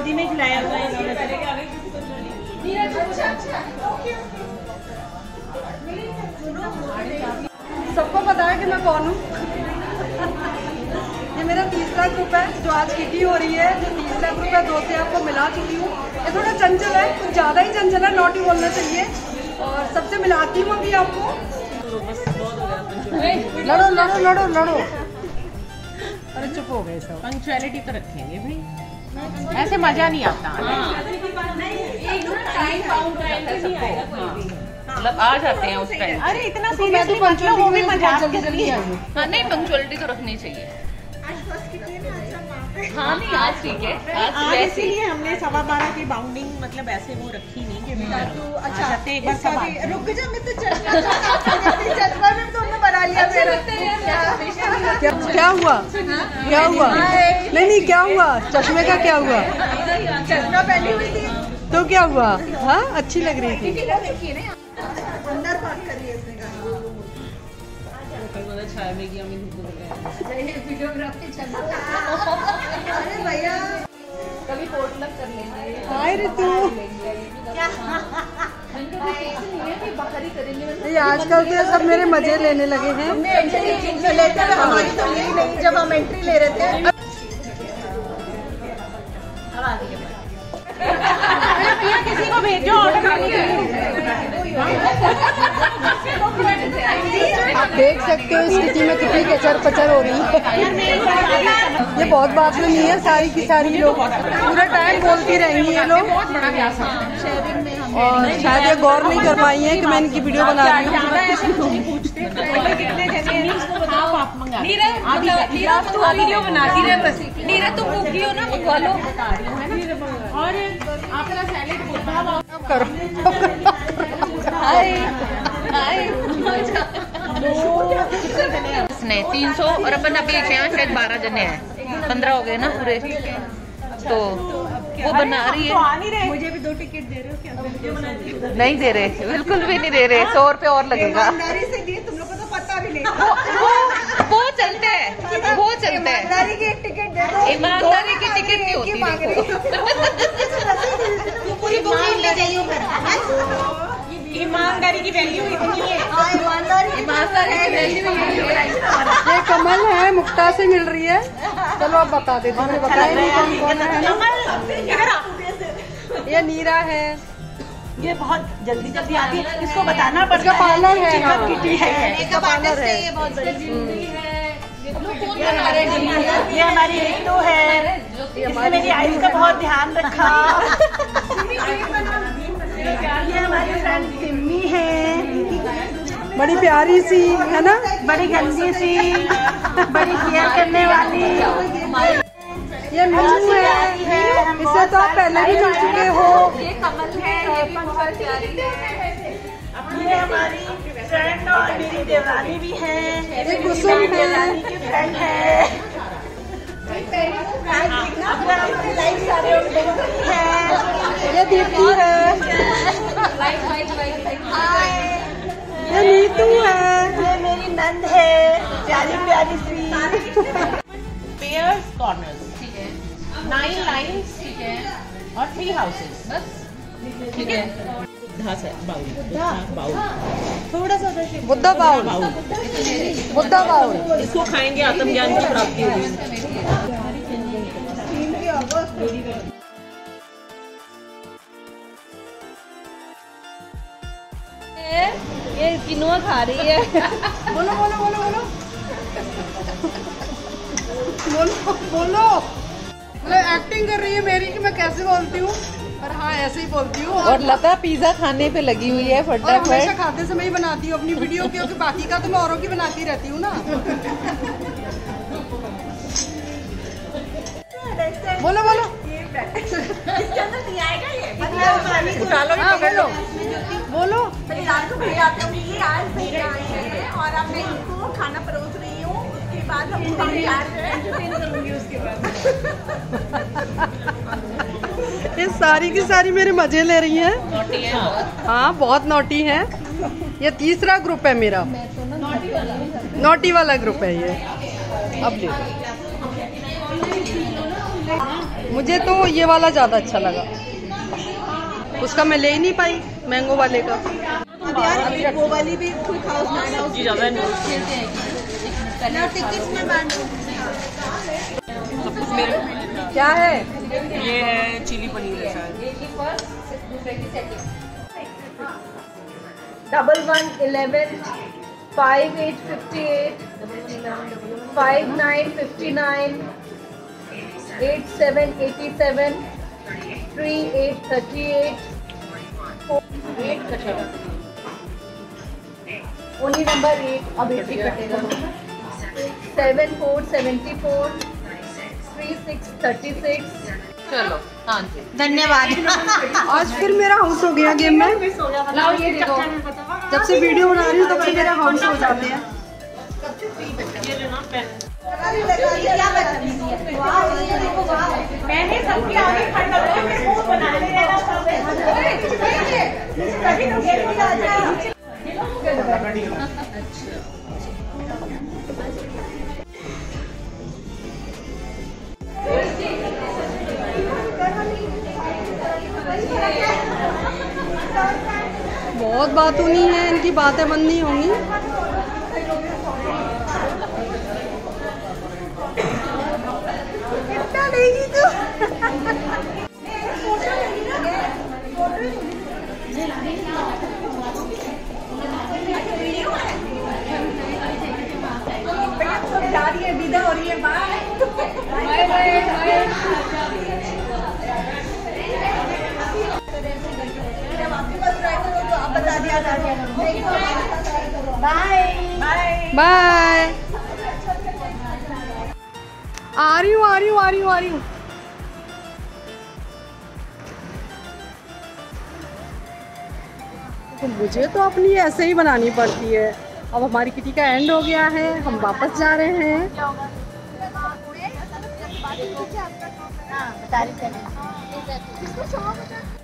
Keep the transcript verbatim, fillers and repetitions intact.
गोदी में खिलाया हुआ है। सबको पता है कि मैं कौन हूँ। ये मेरा तीसरा ग्रुप है जो आज किटी हो रही है। जो तीसरा ग्रुप है, दो से आपको मिला चुकी हूँ। ये थोड़ा चंचल है, कुछ ज़्यादा ही चंचल है, नॉटी बोलना चाहिए। और सबसे मिलाती हूँ अभी आपको। लड़ो लड़ो लड़ो लड़ो। अरे चुप हो गए सब। पंक्चुअलिटी तो रखेंगे भाई, ऐसे मज़ा नहीं आता। हाँ मतलब आ जाते हैं उस टाइम। अरे इतना सीरियसली मतलब वो भी मजाक के जरिए। हाँ नहीं, पंक्चुअलिटी तो रखनी चाहिए। हाँ नहीं आज ठीक है, आज इसीलिए हमने सवा बारह की बाउंडिंग मतलब ऐसे वो रखी नहीं कि बेटा तू अच्छा आते एक बार सवा रुक जा। मैं तो चश्मा में तो हमने बना लिया। क्या हुआ क्या हुआ नहीं नहीं क्या हुआ चश्मे का? क्या हुआ चश्मा पहनी हुई थी तो क्या हुआ? हाँ अच्छी लग रही थी। अरे भैया कभी पोटलक कर लेंगे। हाय ऋतु। ये आजकल तो सब मेरे मजे लेने लगे हैं। हमारी तो यही नहीं, जब हम एंट्री ले रहे थे। अरे भैया किसी को भेजो ऑर्डर करने के लिए। देख सकते हो स्थिति में कितनी कचर पचर हो रही है। ये बहुत बात में नहीं है, सारी की सारी लोग पूरा टाइम बोलती रहेंगी ये लोग। और शायद ये गौर नहीं कर पाई है कि मैं इनकी वीडियो बना रही हूँ। उसने तीन सौ और अपन अभी शायद बारह जने हैं, पंद्रह हो गए ना पूरे। तो वो बना रही है। मुझे भी दो टिकट दे रहे हो क्या? नहीं दे रहे, बिल्कुल भी नहीं दे रहे। सौ रुपए और लगेगा। तुम लोगों को तो पता भी नहीं। वो चलता है, वो चलता है। ईमानदारी की टिकट नहीं होती। ईमानदारी की वैल्यू इतनी है। ईमानदारी की वैल्यू ये कमल है, मुक्ता से मिल रही है। चलो आप बता दे, तुमने बताया नहीं कौन कौन है। ये नीरा है। ये बहुत जल्दी जल्दी आती है, इसको बताना पड़ता है। पार्लर है, मेकअप आर्टिस्ट है। ये बहुत बड़ी। ये हमारी रितु है, इसने मेरी आईज का बहुत ध्यान रखा। ये हमारी फ्रेंड सिमी है, बड़ी प्यारी सी है ना, बड़ी गंदी सी, बड़ी केयर करने वाली। ये मीनू है, इससे तो आप पहले भी जुड़ चुके हो। ये कमल है, ये भी बहुत प्यारी है। ये हमारी फ्रेंड और मेरी देवरानी भी है। ये कुसुम फ्रेंड है। ये दीप्ति है। ये नीतू है। ये मेरी नंद है, प्यारी प्यारी सी। पेयर्स कॉर्नर्स ठीक है, नाइन लाइन्स ठीक है, और थ्री हाउसेस बस ठीक है। थोड़ा सा बुद्धा बाउल, बुद्धा बाउल इसको खाएंगे, आत्मज्ञान की प्राप्ति होगी। ये किनोआ खा रही है। बोलो बोलो बोलो बोलो बोलो बोलो। मैं एक्टिंग कर रही है मेरी कि मैं कैसे बोलती हूँ, पर हाँ ऐसे ही बोलती हूँ। और लता पिज्जा खाने पे लगी हुई है फटाफट। हमेशा खाते समय ही बनाती हूँ अपनी वीडियो, क्योंकि बाकी का तो मैं औरों की बनाती रहती हूँ ना। बोलो बोलो बोलो बोलो। रात को भैया आप लोग ये आज भैया आए हैं और अब मैं इनको खाना परोस रही हूँ। उसके बाद हम करूँगी उसके बाद। ये सारी की सारी मेरे मजे ले रही हैं। हाँ बहुत नॉटी है। ये तीसरा ग्रुप है मेरा, नॉटी वाला ग्रुप है ये। अब ले मुझे तो ये वाला ज्यादा अच्छा लगा, उसका मैं ले ही नहीं पाई मैंगो वाले का। अब यार वो वाली भी कोई खास ना, क्या है ये? है चिली पनीर है शायद। Double one eleven five eight fifty eight five nine fifty nine eight seven eighty seven three eight thirty eight four eight कटेगा उन्हीं नंबर एट अब एटी कटेगा seven four seventy four three six thirty six. चलो हाँ जी धन्यवाद। आज फिर मेरा हाउस हो गया गेम में। लाओ ये देखो, जब से वीडियो बना रही हूँ तब से मेरा हाउस हो जाते हैं। मैंने सबके आगे खड़ा होकर फिर वो बना लिया ना सब। तभी तो गेम हो जाता है। बहुत बात होनी है, इनकी बातें बंद नहीं होंगी। कितना देगी तू? जा रही है, विदा हो रही है, बाय बाय। Bye bye. आ रही हूँ आ रही हूँ आ रही हूँ आ रही हूँ। तो मुझे तो अपनी ऐसे ही बनानी पड़ती है। अब हमारी किटी का एंड हो गया है, हम वापस जा रहे हैं।